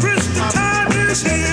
Christmas time is here.